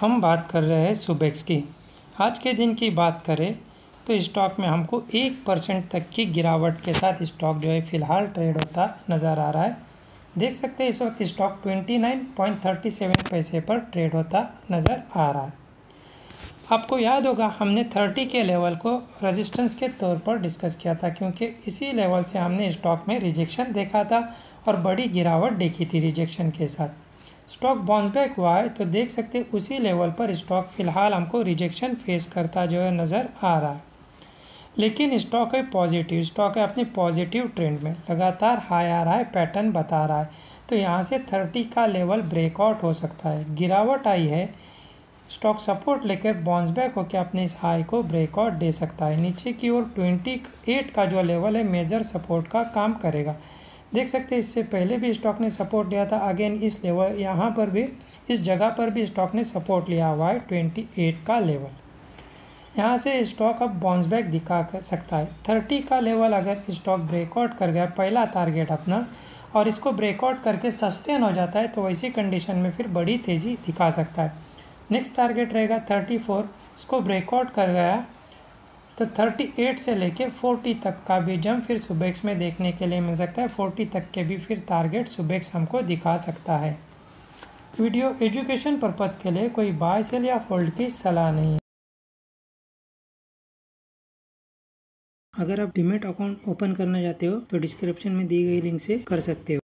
हम बात कर रहे हैं सुबेक्स की। आज के दिन की बात करें तो स्टॉक में हमको 1% तक की गिरावट के साथ स्टॉक जो है फ़िलहाल ट्रेड होता नज़र आ रहा है। देख सकते हैं इस वक्त स्टॉक 29.37 पैसे पर ट्रेड होता नज़र आ रहा है। आपको याद होगा हमने 30 के लेवल को रेजिस्टेंस के तौर पर डिस्कस किया था, क्योंकि इसी लेवल से हमने स्टॉक में रिजेक्शन देखा था और बड़ी गिरावट देखी थी। रिजेक्शन के साथ स्टॉक बाउंस बैक हुआ है, तो देख सकते उसी लेवल पर स्टॉक फ़िलहाल हमको रिजेक्शन फेस करता जो है नज़र आ रहा है। लेकिन स्टॉक है पॉजिटिव, स्टॉक है अपने पॉजिटिव ट्रेंड में, लगातार हाई आ रहा है, पैटर्न बता रहा है। तो यहाँ से 30 का लेवल ब्रेकआउट हो सकता है। गिरावट आई है, स्टॉक सपोर्ट लेकर बाउंस बैक होकर अपने इस हाई को ब्रेकआउट दे सकता है। नीचे की ओर 28 का जो लेवल है मेजर सपोर्ट का काम करेगा। देख सकते हैं इससे पहले भी स्टॉक ने सपोर्ट लिया था, अगेन इस लेवल यहाँ पर भी, इस जगह पर भी स्टॉक ने सपोर्ट लिया हुआ है 28 का लेवल। यहाँ से स्टॉक अब बाउंस बैक दिखा कर सकता है। 30 का लेवल अगर स्टॉक ब्रेकआउट कर गया, पहला टारगेट अपना, और इसको ब्रेकआउट करके सस्टेन हो जाता है, तो वैसी कंडीशन में फिर बड़ी तेज़ी दिखा सकता है। नेक्स्ट टारगेट रहेगा 34, इसको ब्रेकआउट कर गया तो 38 से लेके 40 तक का भी जंप फिर सुबेक्स में देखने के लिए मिल सकता है। 40 तक के भी फिर टारगेट सुबेक्स हमको दिखा सकता है। वीडियो एजुकेशन पर्पज़ के लिए, कोई बाय सेल या होल्ड की सलाह नहीं है। अगर आप डीमैट अकाउंट ओपन करना चाहते हो तो डिस्क्रिप्शन में दी गई लिंक से कर सकते हो।